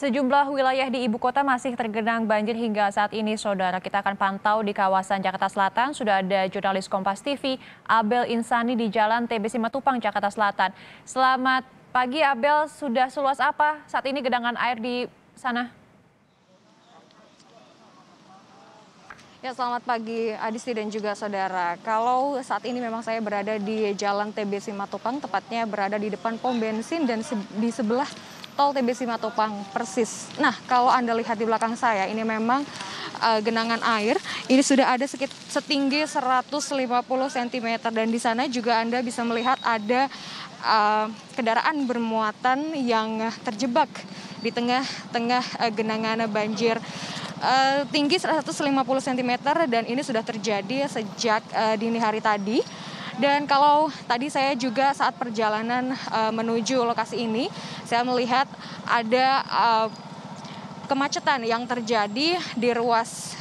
Sejumlah wilayah di ibu kota masih tergenang banjir hingga saat ini, Saudara. Kita akan pantau di kawasan Jakarta Selatan. Sudah ada jurnalis Kompas TV, Abel Insani di Jalan TB Simatupang, Jakarta Selatan. Selamat pagi, Abel. Sudah seluas apa saat ini genangan air di sana? Ya, selamat pagi Adisti dan juga Saudara. Kalau saat ini memang saya berada di Jalan TB Simatupang, tepatnya berada di depan pom bensin dan di sebelah Tol TB Simatupang persis. Nah, kalau Anda lihat di belakang saya, ini memang genangan air. Ini sudah ada setinggi 150 cm dan di sana juga Anda bisa melihat ada kendaraan bermuatan yang terjebak di tengah-tengah genangan banjir. Tinggi 150 cm dan ini sudah terjadi sejak dini hari tadi. Dan kalau tadi saya juga saat perjalanan menuju lokasi ini, saya melihat ada kemacetan yang terjadi di ruas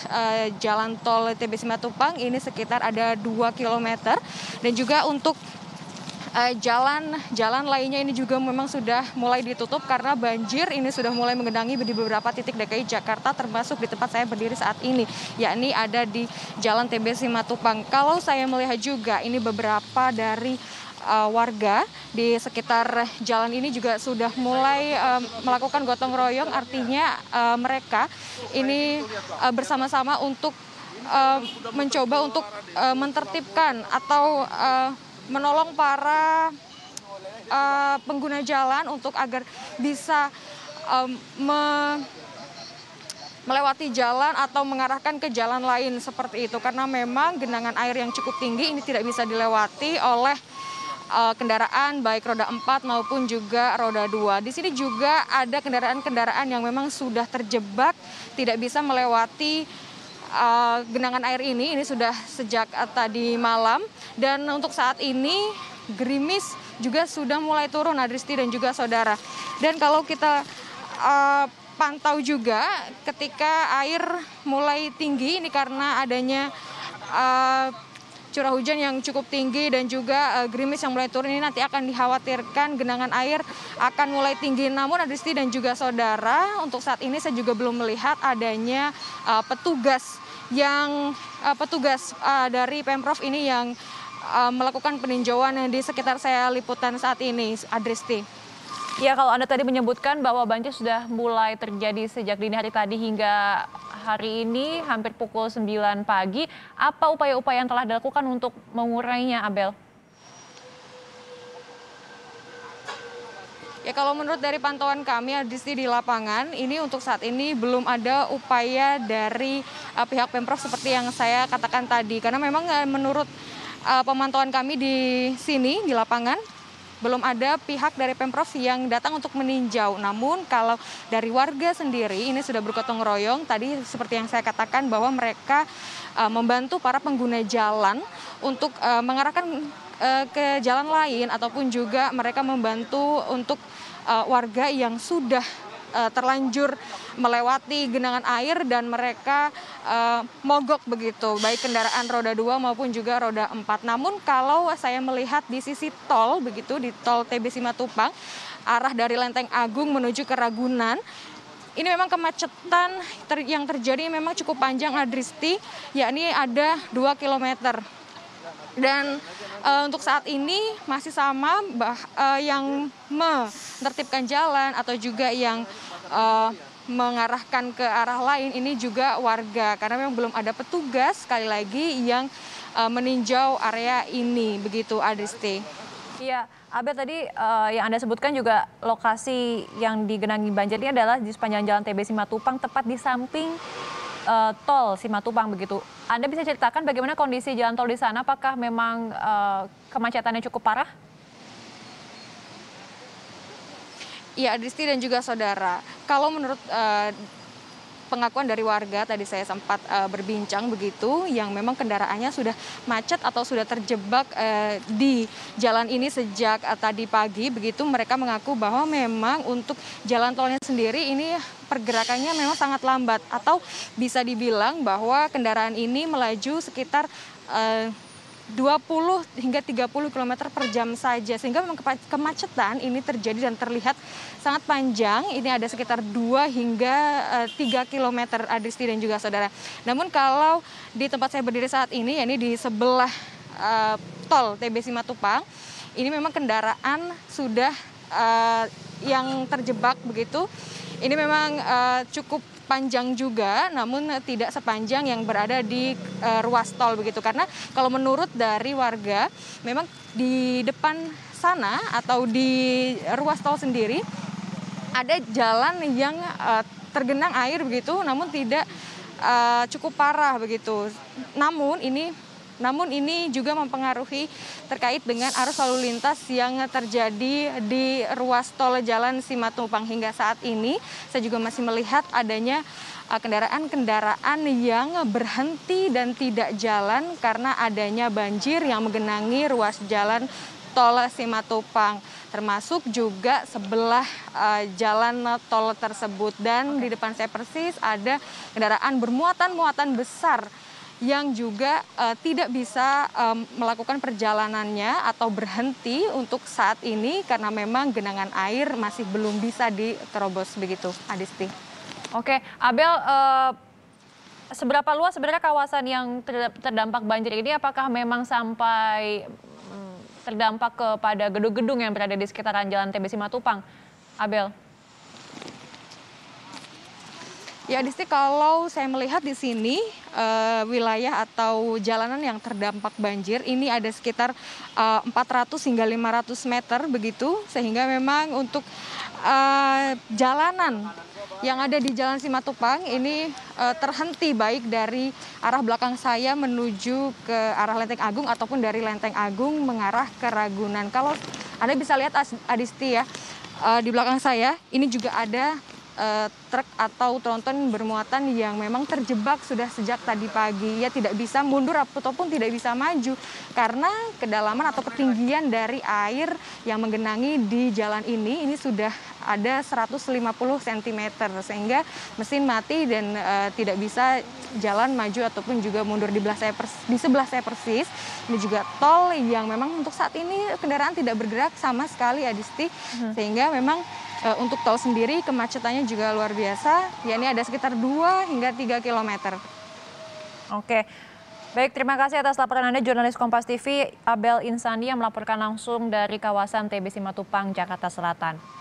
jalan tol TB Simatupang ini sekitar ada 2 km. Dan juga untuk jalan-jalan lainnya ini juga memang sudah mulai ditutup karena banjir ini sudah mulai menggenangi di beberapa titik DKI Jakarta, termasuk di tempat saya berdiri saat ini, yakni ada di Jalan TB Simatupang. Kalau saya melihat juga ini beberapa dari warga di sekitar jalan ini juga sudah mulai melakukan gotong royong, artinya mereka ini bersama-sama untuk mencoba untuk menertibkan atau menolong para pengguna jalan untuk agar bisa melewati jalan atau mengarahkan ke jalan lain seperti itu. Karena memang genangan air yang cukup tinggi ini tidak bisa dilewati oleh kendaraan baik roda 4 maupun juga roda 2. Di sini juga ada kendaraan-kendaraan yang memang sudah terjebak tidak bisa melewati genangan air ini sudah sejak tadi malam. Dan untuk saat ini gerimis juga sudah mulai turun, Adristi dan juga Saudara. Dan kalau kita pantau juga ketika air mulai tinggi ini karena adanya curah hujan yang cukup tinggi dan juga gerimis yang mulai turun ini nanti akan dikhawatirkan genangan air akan mulai tinggi. Namun Adisti dan juga Saudara, untuk saat ini saya juga belum melihat adanya petugas yang dari Pemprov ini yang melakukan peninjauan di sekitar saya liputan saat ini, Adisti. Ya, kalau Anda tadi menyebutkan bahwa banjir sudah mulai terjadi sejak dini hari tadi hingga hari ini hampir pukul 9 pagi. Apa upaya-upaya yang telah dilakukan untuk mengurainya, Abel? Ya, kalau menurut dari pantauan kami, Adisti, di lapangan, ini untuk saat ini belum ada upaya dari pihak Pemprov seperti yang saya katakan tadi. Karena memang menurut pemantauan kami di sini, di lapangan, belum ada pihak dari Pemprov yang datang untuk meninjau. Namun kalau dari warga sendiri ini sudah bergotong royong. Tadi seperti yang saya katakan bahwa mereka membantu para pengguna jalan untuk mengarahkan ke jalan lain ataupun juga mereka membantu untuk warga yang sudah terlanjur melewati genangan air dan mereka mogok begitu, baik kendaraan roda 2 maupun juga roda 4. Namun kalau saya melihat di sisi tol begitu, di tol TB Simatupang, arah dari Lenteng Agung menuju ke Ragunan, ini memang kemacetan yang terjadi memang cukup panjang, Adristi, yakni ada 2 km. Dan untuk saat ini masih sama yang menertibkan jalan atau juga yang mengarahkan ke arah lain ini juga warga. Karena memang belum ada petugas sekali lagi yang meninjau area ini, begitu Adisti. Iya, Abel, tadi yang Anda sebutkan juga lokasi yang digenangi banjir ini adalah di sepanjang Jalan TB Simatupang, tepat di samping tol Simatupang begitu. Anda bisa ceritakan bagaimana kondisi jalan tol di sana? Apakah memang kemacetannya cukup parah? Iya, Adisti dan juga Saudara. Kalau menurut pengakuan dari warga, tadi saya sempat berbincang begitu, yang memang kendaraannya sudah macet atau sudah terjebak di jalan ini sejak tadi pagi begitu. Mereka mengaku bahwa memang untuk jalan tolnya sendiri ini pergerakannya memang sangat lambat atau bisa dibilang bahwa kendaraan ini melaju sekitar 20 hingga 30 km per jam saja. Sehingga memang kemacetan ini terjadi dan terlihat sangat panjang. Ini ada sekitar 2 hingga 3 km Adisti dan juga saudara. Namun kalau di tempat saya berdiri saat ini, yakni di sebelah tol TB Simatupang, ini memang kendaraan sudah yang terjebak begitu. Ini memang cukup panjang juga, namun tidak sepanjang yang berada di ruas tol begitu. Karena kalau menurut dari warga, memang di depan sana atau di ruas tol sendiri ada jalan yang tergenang air begitu, namun tidak cukup parah begitu. Namun ini juga mempengaruhi terkait dengan arus lalu lintas yang terjadi di ruas tol Jalan Simatupang hingga saat ini. Saya juga masih melihat adanya kendaraan-kendaraan yang berhenti dan tidak jalan karena adanya banjir yang menggenangi ruas jalan tol Simatupang, termasuk juga sebelah jalan tol tersebut. Dan di depan saya persis ada kendaraan bermuatan-muatan besar yang juga tidak bisa melakukan perjalanannya atau berhenti untuk saat ini karena memang genangan air masih belum bisa diterobos begitu, Adisti. Oke, Abel, seberapa luas sebenarnya kawasan yang terdampak banjir ini? Apakah memang sampai terdampak kepada gedung-gedung yang berada di sekitaran Jalan TB Simatupang, Abel? Ya, Adisti, kalau saya melihat di sini wilayah atau jalanan yang terdampak banjir ini ada sekitar 400 hingga 500 meter begitu, sehingga memang untuk jalanan yang ada di Jalan Simatupang ini terhenti baik dari arah belakang saya menuju ke arah Lenteng Agung ataupun dari Lenteng Agung mengarah ke Ragunan. Kalau Anda bisa lihat, Adisti, ya, di belakang saya ini juga ada truk atau tronton bermuatan yang memang terjebak sudah sejak tadi pagi. Ia tidak bisa mundur ataupun tidak bisa maju karena kedalaman atau ketinggian dari air yang menggenangi di jalan ini sudah ada 150 cm sehingga mesin mati dan tidak bisa jalan maju ataupun juga mundur. Di sebelah saya persis ini juga tol yang memang untuk saat ini kendaraan tidak bergerak sama sekali, Adisti, sehingga memang untuk tol sendiri kemacetannya juga luar biasa, yakni ada sekitar 2 hingga 3 km. Oke, baik, terima kasih atas laporan Anda, jurnalis Kompas TV Abel Insani yang melaporkan langsung dari kawasan TB Simatupang, Jakarta Selatan.